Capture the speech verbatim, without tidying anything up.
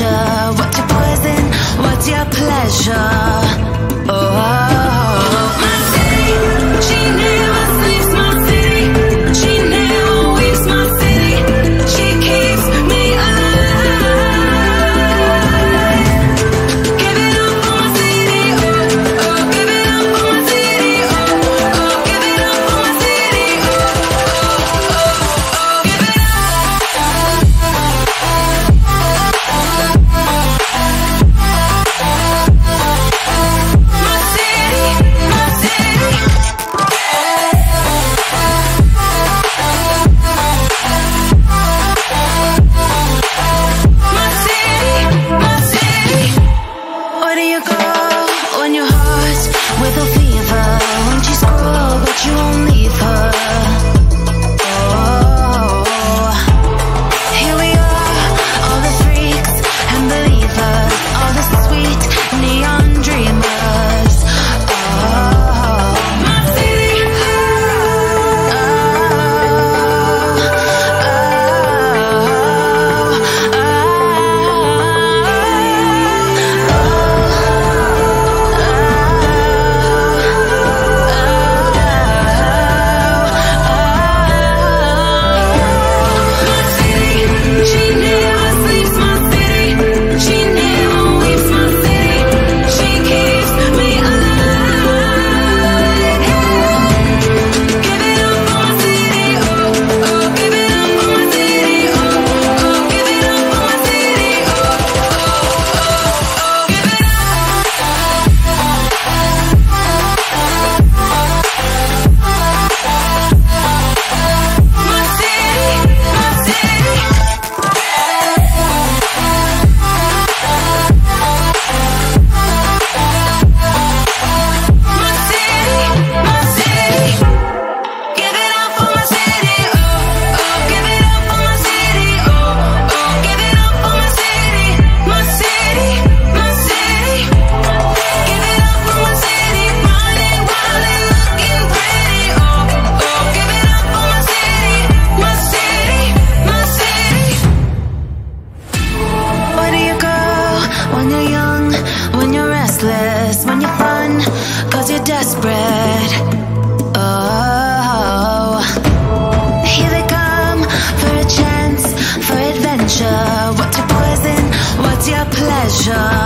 measure? What's your poison? What's your pleasure? Oh, my city, she never sleeps, my city, she never weeps, my city, she keeps me alive. Give it up for my city, oh, oh, give it up for my city, oh, oh, give it up for my city, oh, oh, oh, oh, give it up. What's your pleasure?